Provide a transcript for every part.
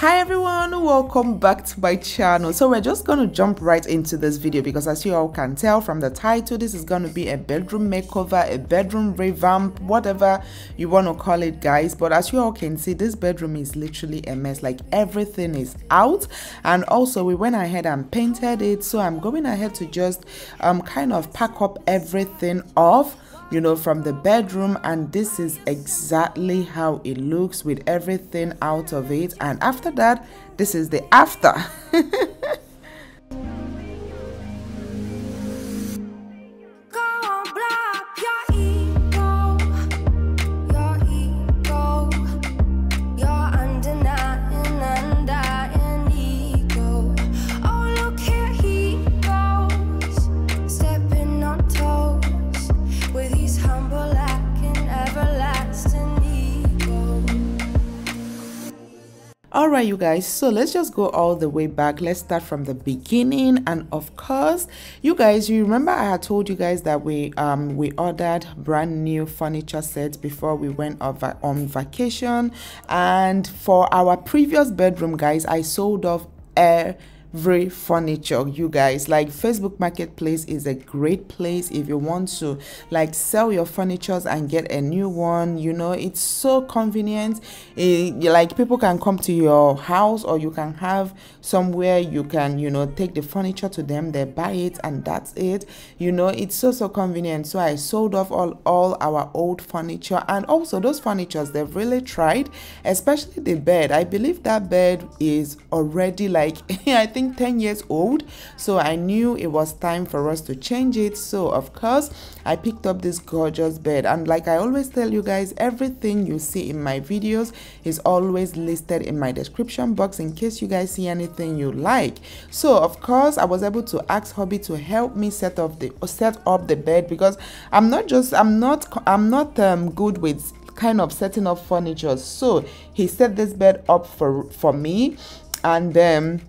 Hi everyone, welcome back to my channel. So we're just going to jump right into this video because as you all can tell from the title, this is going to be a bedroom makeover, a bedroom revamp, whatever you want to call it, guys. But as you all can see, this bedroom is literally a mess. Like everything is out, and also we went ahead and painted it, so I'm going ahead to just kind of pack up everything off, you know, from the bedroom. And this is exactly how it looks with everything out of it. And after that, this is the after. Alright you guys, so let's just go all the way back. Let's start from the beginning. And of course, you guys, you remember I had told you guys that we ordered brand new furniture sets before we went on vacation. And for our previous bedroom, guys, I sold off every furniture, you guys. Like Facebook Marketplace is a great place if you want to like sell your furnitures and get a new one, you know. It's so convenient. Like people can come to your house, or you can have somewhere you can, you know, take the furniture to them, they buy it, and that's it, you know. It's so convenient. So I sold off all our old furniture, and also those furnitures they've really tried, especially the bed. I believe that bed is already like I think 10 years old, so I knew it was time for us to change it. So of course I picked up this gorgeous bed, and like I always tell you guys, everything you see in my videos is always listed in my description box in case you guys see anything you like. So of course I was able to ask hubby to help me set up the bed, because I'm not good with kind of setting up furniture. So he set this bed up for me, and then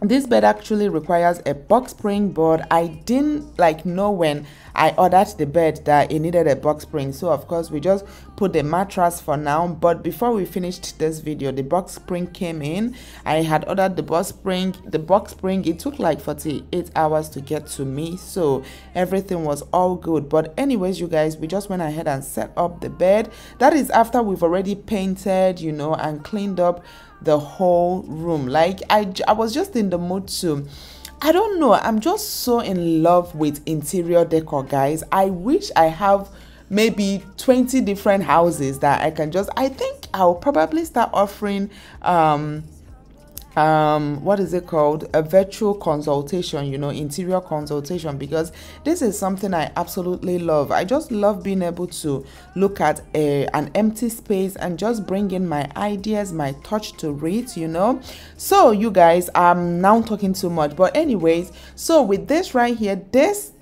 this bed actually requires a box spring, but I didn't like know when I ordered the bed that it needed a box spring. So of course we just put the mattress for now, but before we finished this video, the box spring came in. I had ordered the box spring. It took like 48 hours to get to me, so everything was all good. But anyways you guys, we just went ahead and set up the bed. That is after we've already painted, you know, and cleaned up the whole room. Like I was just in the mood to, I don't know, I'm just so in love with interior decor, guys. I wish I have maybe 20 different houses that I can just, I think I'll probably start offering what is it called, a virtual consultation, you know, interior consultation, because this is something I absolutely love. I just love being able to look at an empty space and just bring in my ideas, my touch to it, you know. So you guys, I'm now talking too much, but anyways, so with this right here, this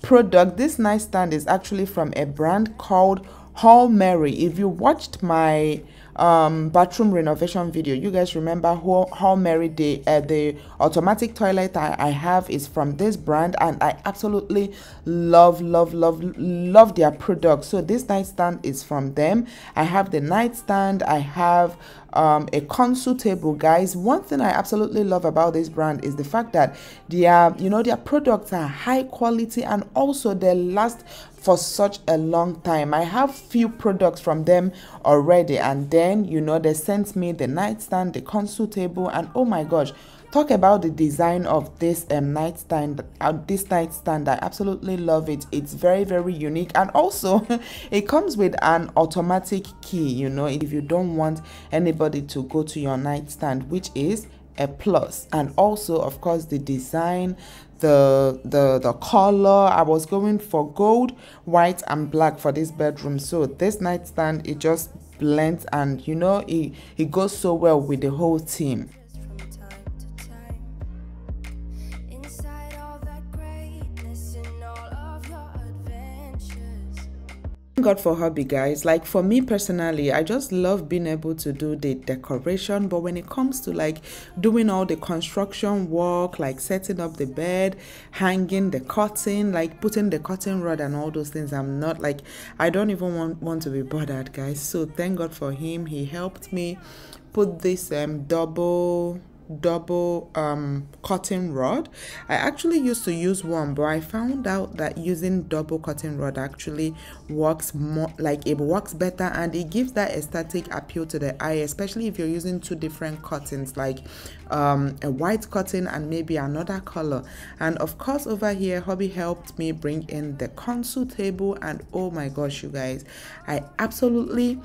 product, this nightstand is actually from a brand called Homary. If you watched my bathroom renovation video, you guys remember Homary, the automatic toilet I have is from this brand, and I absolutely love their products. So this nightstand is from them. I have the nightstand, I have a console table, guys. One thing I absolutely love about this brand is the fact that their products are high quality, and also they last for such a long time. I have few products from them already, and then, you know, they sent me the nightstand, the console table, and oh my gosh, talk about the design of this nightstand. I absolutely love it. It's very, very unique, and also it comes with an automatic key, you know, if you don't want anybody to go to your nightstand, which is a plus. And also of course the design, the color, I was going for gold, white, and black for this bedroom. So this nightstand, it just blends, and you know, it goes so well with the whole theme. God for hobby, guys. Like for me personally, I just love being able to do the decoration, but when it comes to like doing all the construction work, like setting up the bed, hanging the curtain, like putting the curtain rod and all those things, I'm not like, I don't even want to be bothered, guys. So thank God for him. He helped me put this double cutting rod. I actually used to use one, but I found out that using double cutting rod actually works more, like it works better, and it gives that aesthetic appeal to the eye, especially if you're using two different cuttings, like a white cutting and maybe another color. And of course over here, hubby helped me bring in the console table, and oh my gosh, you guys, I absolutely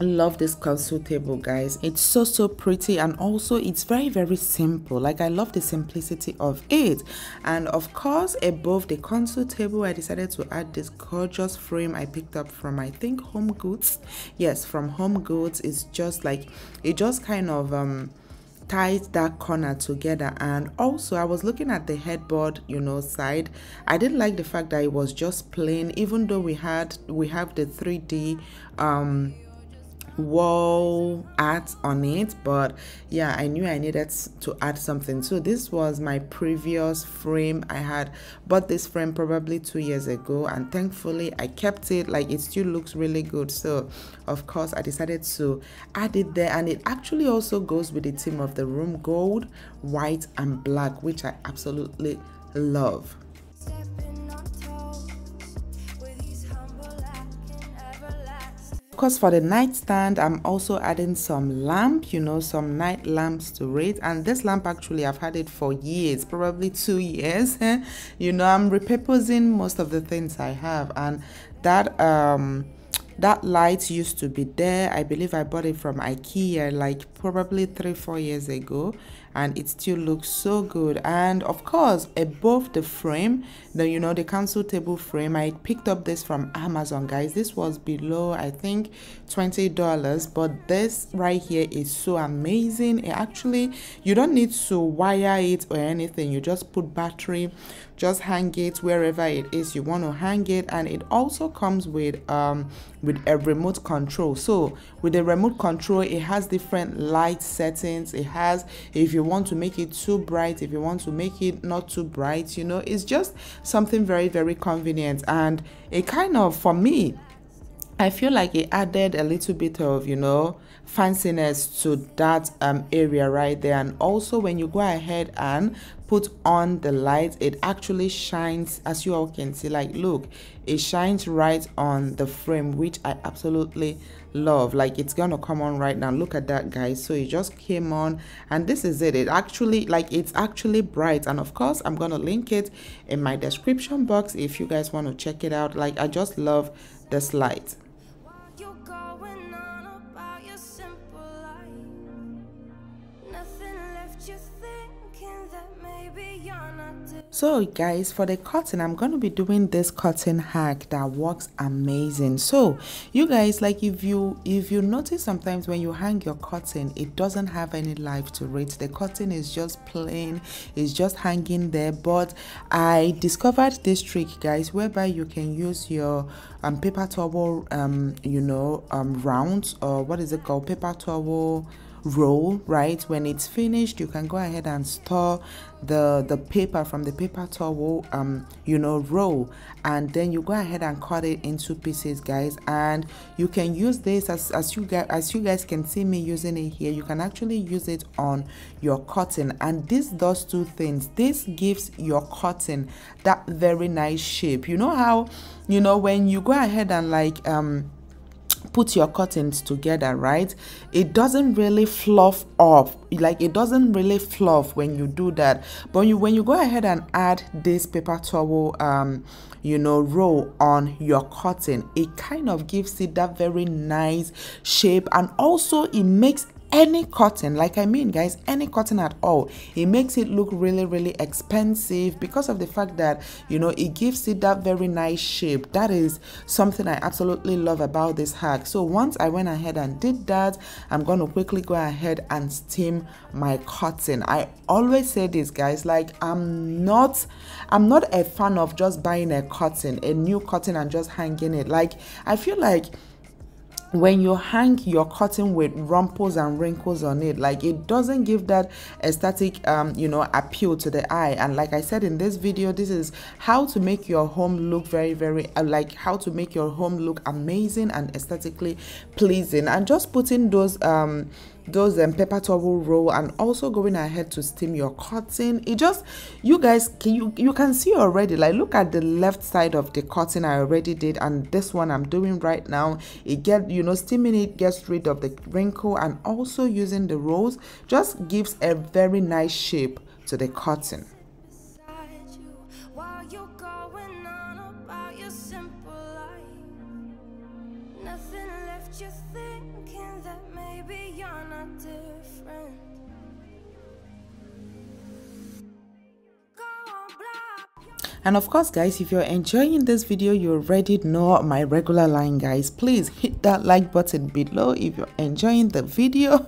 love this console table, guys. It's so pretty, and also it's very simple. Like I love the simplicity of it. And of course above the console table, I decided to add this gorgeous frame I picked up from, I think, Home Goods. Yes, from Home Goods. It's just like, it just kind of tied that corner together. And also I was looking at the headboard, you know, side. I didn't like the fact that it was just plain, even though we have the 3D wall art on it. But yeah, I knew I needed to add something. So this was my previous frame. I had bought this frame probably 2 years ago, and thankfully I kept it. Like it still looks really good. So of course I decided to add it there, and it actually also goes with the theme of the room: gold, white and black, which I absolutely love. Of course, for the nightstand, I'm also adding some lamp, you know, some night lamps to it. And this lamp, actually, I've had it for years, probably 2 years. You know, I'm repurposing most of the things I have, and that that light used to be there. I believe I bought it from IKEA like probably 3-4 years ago, and it still looks so good. And of course above the frame, the council table frame, I picked up this from Amazon, guys. This was below, I think, $20, but this right here is so amazing. It actually, you don't need to wire it or anything. You just put battery, just hang it wherever it is you want to hang it. And it also comes with a remote control. So with the remote control, it has different light settings. It has, if you want to make it too bright, if you want to make it not too bright, you know, it's just something very convenient. And it kind of, for me, I feel like it added a little bit of, you know, fanciness to that area right there. And also when you go ahead and put on the light, it actually shines, as you all can see. Like look, it shines right on the frame, which I absolutely love. Like it's gonna come on right now. Look at that, guys. So it just came on, and this is it. It actually, like, it's actually bright. And of course I'm gonna link it in my description box if you guys want to check it out. Like I just love this light. So guys, for the curtain, I'm going to be doing this curtain hack that works amazing. So you guys, like if you notice sometimes when you hang your curtain, it doesn't have any life to it. The curtain is just plain, it's just hanging there. But I discovered this trick, guys, whereby you can use your paper towel rounds, or what is it called, paper towel roll, right? When it's finished, you can go ahead and store the paper from the paper towel roll, and then you go ahead and cut it into pieces, guys. And you can use this as you guys can see me using it here. You can actually use it on your curtain, and this does two things. This gives your curtain that very nice shape. You know how, you know, when you go ahead and like put your curtains together, right? It doesn't really fluff up. Like it doesn't really fluff when you do that. But when you go ahead and add this paper towel roll on your curtain, it kind of gives it that very nice shape. And also it makes any cotton, like I mean guys, any cotton at all. It makes it look really, really expensive because of the fact that, you know, it gives it that very nice shape. That is something I absolutely love about this hack. So once I went ahead and did that, I'm going to quickly go ahead and steam my cotton. I always say this guys, like I'm not a fan of just buying a new cotton and just hanging it. Like, I feel like when you hang your cotton with rumples and wrinkles on it, like, it doesn't give that aesthetic you know, appeal to the eye. And like I said in this video, this is how to make your home look amazing and aesthetically pleasing. And just putting those paper towel roll and also going ahead to steam your cotton, it just, you guys, you can see already, like, look at the left side of the cotton I already did, and this one I'm doing right now, it get, you know, steaming it gets rid of the wrinkle, and also using the rolls just gives a very nice shape to the cotton. You're thinking that maybe you're not different. And of course guys, if you're enjoying this video, you already know my regular line guys, please hit that like button below if you're enjoying the video,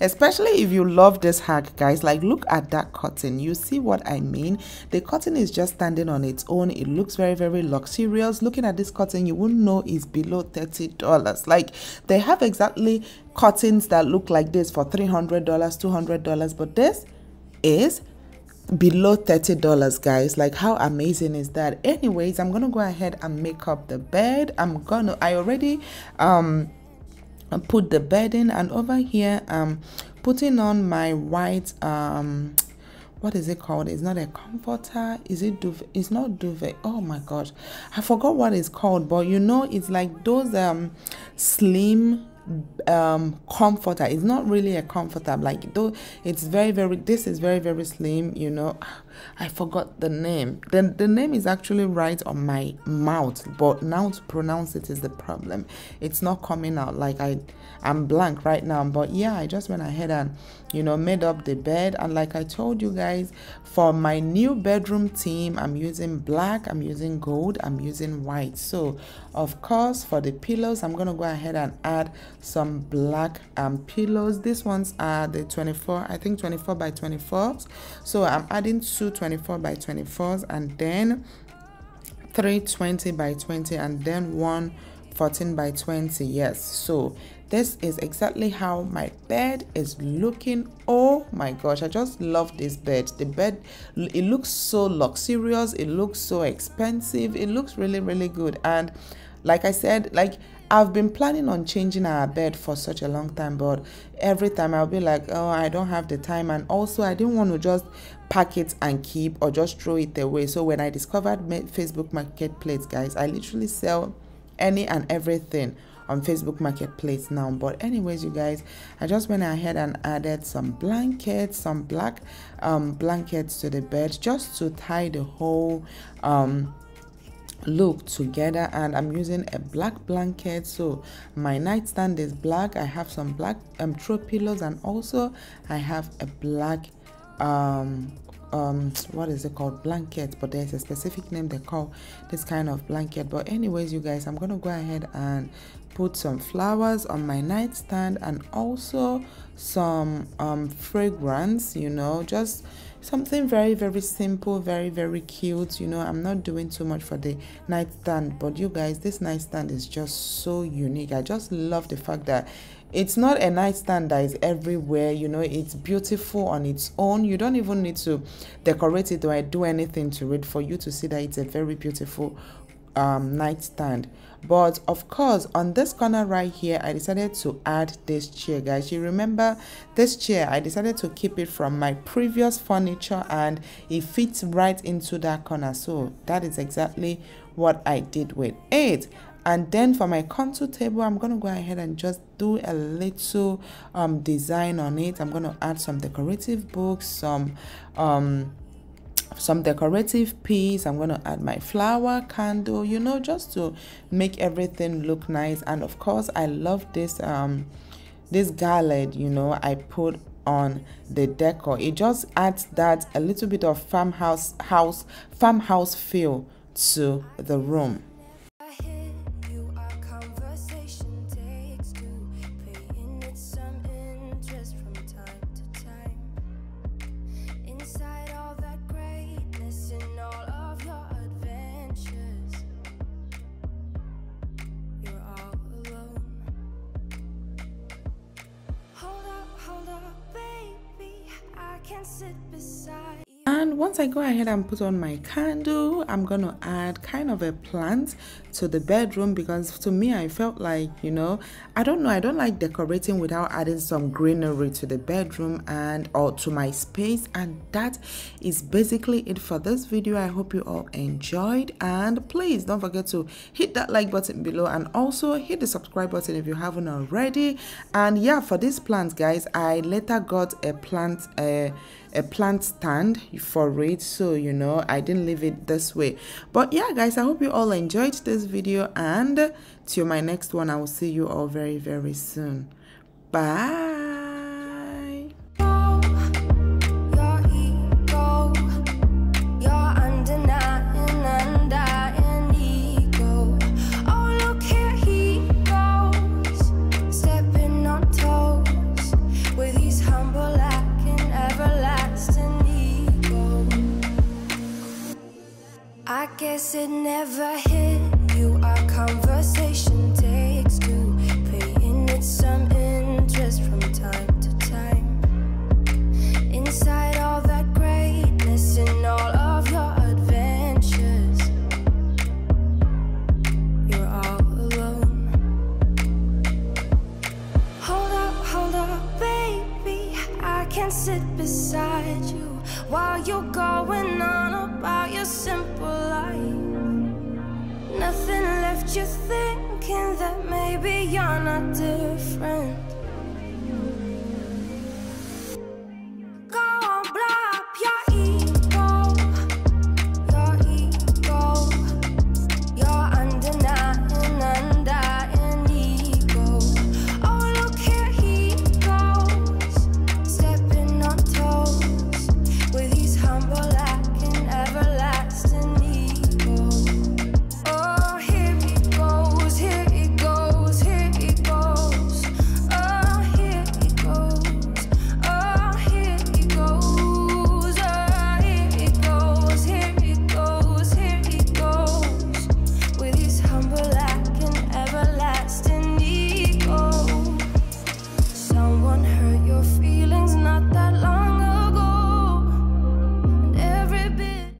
especially if you love this hack guys. Like, look at that cotton, you see what I mean? The cotton is just standing on its own, it looks very, very luxurious. Looking at this cotton, you wouldn't know it's below $30. Like, they have exactly cottons that look like this for $300, $200, but this is below $30 guys. Like, how amazing is that? Anyways, I'm gonna go ahead and make up the bed. I already put the bed in, and over here I'm putting on my white what is it called? It's not a comforter. Is it duvet? It's not duvet. Oh my gosh, I forgot what it's called, but you know, it's like those slim comforter. It's not really a comforter, like, though it's very, very, this is very, very slim, you know. I forgot the name. The name is actually right on my mouth, but now to pronounce it is the problem. It's not coming out. Like, I'm blank right now, but yeah, I just went ahead and, you know, made up the bed. And like I told you guys, for my new bedroom theme, I'm using black, I'm using gold, I'm using white. So of course for the pillows, I'm gonna go ahead and add some black pillows. These ones are the 24 by 24, so I'm adding two 24 by 24s, and then three 20 by 20, and then one 14 by 20. Yes, so this is exactly how my bed is looking. Oh my gosh, I just love this bed. The bed, it looks so luxurious, it looks so expensive, it looks really, really good. And like I said, like, I've been planning on changing our bed for such a long time, but every time I'll be like, oh, I don't have the time. And also I didn't want to just pack it and keep or just throw it away. So when I discovered Facebook Marketplace guys, I literally sell any and everything on Facebook Marketplace now. But anyways you guys, I just went ahead and added some blankets, some black blankets to the bed, just to tie the whole look together. And I'm using a black blanket, so my nightstand is black. I have some black throw pillows, and also I have a black what is it called, blanket, but there's a specific name they call this kind of blanket. But anyways you guys, I'm gonna go ahead and put some flowers on my nightstand, and also some fragrance, you know, just something very, very simple, very, very cute. You know, I'm not doing too much for the nightstand, but you guys, this nightstand is just so unique. I just love the fact that it's not a nightstand that is everywhere, you know. It's beautiful on its own. You don't even need to decorate it or do anything to it for you to see that it's a very beautiful nightstand. But of course on this corner right here, I decided to add this chair guys. You remember this chair, I decided to keep it from my previous furniture, and it fits right into that corner, so that is exactly what I did with it. And then for my contour table, I'm gonna go ahead and just do a little design on it. I'm gonna add some decorative books, some decorative piece. I'm gonna add my flower candle, you know, just to make everything look nice. And of course I love this this garland, you know, I put on the decor. It just adds that a little bit of farmhouse feel to the room. And once I go ahead and put on my candle, I'm gonna add kind of a plant to the bedroom, because to me I felt like, you know, I don't like decorating without adding some greenery to the bedroom and or to my space. And that is basically it for this video. I hope you all enjoyed, and please don't forget to hit that like button below and also hit the subscribe button if you haven't already. And yeah, for these plants, guys, I later got a plant stand for it, so you know, I didn't leave it this way. But yeah, guys, I hope you all enjoyed this video, and till my next one, I will see you all very, very soon. Bye. I guess it never hit you. Our conversation takes two, paying it some interest from time to time. Inside all that greatness and all of your adventures, you're all alone. Hold up, baby, I can't sit beside you while you're going on about your simple life. Nothing left you thinking that maybe you're not different.